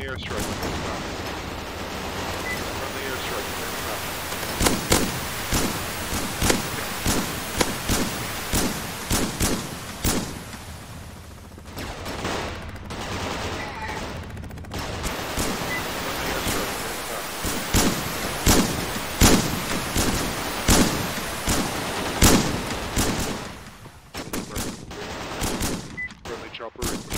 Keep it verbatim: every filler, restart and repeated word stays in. Friendly airstrike. Friendly airstrike. Chopper.